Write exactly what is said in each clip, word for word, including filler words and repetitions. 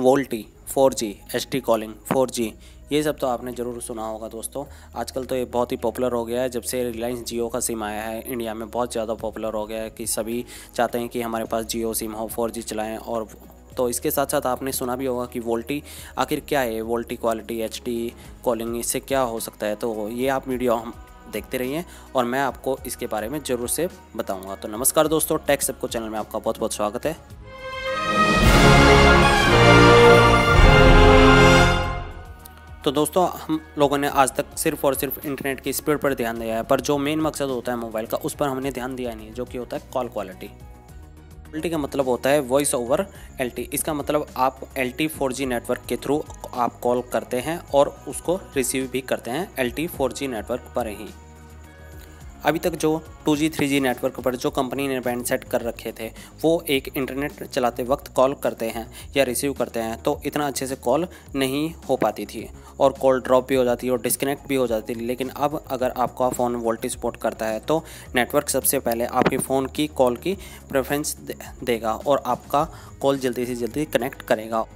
VoLTE four G, H D calling four G, ये सब तो आपने ज़रूर सुना होगा दोस्तों। आजकल तो ये बहुत ही पॉपुलर हो गया है, जब से रिलायंस जियो का सिम आया है इंडिया में बहुत ज़्यादा पॉपुलर हो गया है कि सभी चाहते हैं कि हमारे पास जियो सिम हो, फोर जी चलाएं। और तो इसके साथ साथ आपने सुना भी होगा कि वोल्टी आखिर क्या है, VoLTE quality, H D calling, इससे क्या हो सकता है। तो ये आप वीडियो हम देखते रहिए और मैं आपको इसके बारे में ज़रूर से बताऊँगा। तो नमस्कार दोस्तों, टेक सबकुच चैनल में आपका बहुत बहुत स्वागत है। तो दोस्तों, हम लोगों ने आज तक सिर्फ और सिर्फ इंटरनेट की स्पीड पर ध्यान दिया है, पर जो मेन मकसद होता है मोबाइल का, उस पर हमने ध्यान दिया नहीं है, जो कि होता है कॉल क्वालिटी। क्वालिटी का मतलब होता है वॉइस ओवर एलटी। इसका मतलब आप एलटी फोर जी नेटवर्क के थ्रू आप कॉल करते हैं और उसको रिसीव भी करते हैं एलटी फोर जी नेटवर्क पर ही। अभी तक जो two G three G network पर जो कंपनी ने बैंड सेट कर रखे थे, वो एक इंटरनेट चलाते वक्त कॉल करते हैं या रिसीव करते हैं तो इतना अच्छे से कॉल नहीं हो पाती थी और कॉल ड्रॉप भी हो जाती और डिस्कनेक्ट भी हो जाती। लेकिन अब अगर आपका फ़ोन वोल्टी सपोर्ट करता है तो नेटवर्क सबसे पहले आपके फ़ोन की कॉल की प्रेफरेंस देगा और आपका कॉल जल्दी से जल्दी कनेक्ट करेगा।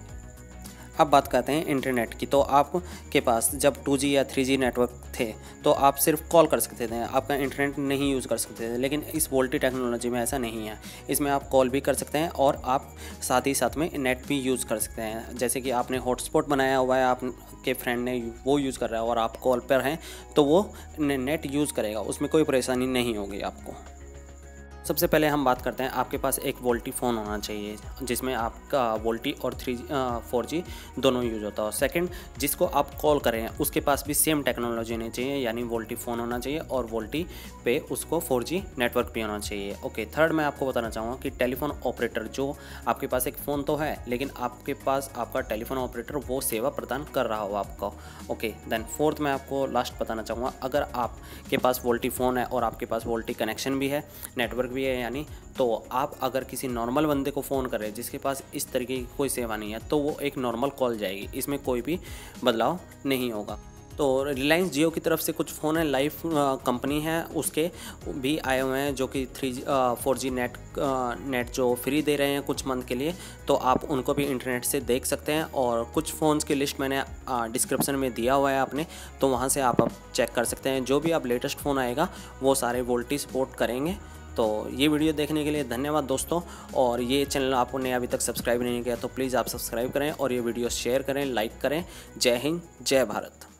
अब बात करते हैं इंटरनेट की। तो आपके पास जब टू जी या थ्री जी नेटवर्क थे तो आप सिर्फ कॉल कर सकते थे, आपका इंटरनेट नहीं यूज़ कर सकते थे। लेकिन इस वोल्टी टेक्नोलॉजी में ऐसा नहीं है, इसमें आप कॉल भी कर सकते हैं और आप साथ ही साथ में नेट भी यूज़ कर सकते हैं। जैसे कि आपने हॉटस्पॉट बनाया हुआ है, आपके फ्रेंड ने वो यूज़ कर रहा है और आप कॉल पर हैं तो वो नेट यूज़ करेगा, उसमें कोई परेशानी नहीं होगी आपको। सबसे पहले हम बात करते हैं, आपके पास एक वोल्टी फ़ोन होना चाहिए जिसमें आपका वोल्टी और थ्री फोर जी दोनों यूज होता है। सेकंड, जिसको आप कॉल करें उसके पास भी सेम टेक्नोलॉजी होनी चाहिए, यानी वोल्टी फ़ोन होना चाहिए और वोल्टी पे उसको फोर जी नेटवर्क भी होना चाहिए। ओके, थर्ड मैं आपको बताना चाहूँगा कि टेलीफोन ऑपरेटर, जो आपके पास एक फ़ोन तो है लेकिन आपके पास आपका टेलीफोन ऑपरेटर वो सेवा प्रदान कर रहा हो आपको। ओके, देन फोर्थ मैं आपको लास्ट बताना चाहूँगा, अगर आपके पास वोल्टी फ़ोन है और आपके पास वोल्टी कनेक्शन भी है, नेटवर्क भी है यानी, तो आप अगर किसी नॉर्मल बंदे को फ़ोन करें जिसके पास इस तरीके की कोई सेवा नहीं है तो वो एक नॉर्मल कॉल जाएगी, इसमें कोई भी बदलाव नहीं होगा। तो रिलायंस जियो की तरफ से कुछ फ़ोन है, लाइफ कंपनी है, उसके भी आए हुए हैं जो कि three G four G net net जो फ्री दे रहे हैं कुछ मंथ के लिए, तो आप उनको भी इंटरनेट से देख सकते हैं। और कुछ फ़ोन्स की लिस्ट मैंने डिस्क्रिप्शन में दिया हुआ है आपने, तो वहाँ से आप, आप चेक कर सकते हैं। जो भी आप लेटेस्ट फ़ोन आएगा वो सारे वोल्टी सपोर्ट करेंगे। तो ये वीडियो देखने के लिए धन्यवाद दोस्तों। और ये चैनल आपने अभी तक सब्सक्राइब नहीं किया तो प्लीज़ आप सब्सक्राइब करें और ये वीडियो शेयर करें, लाइक करें। जय हिंद, जय भारत।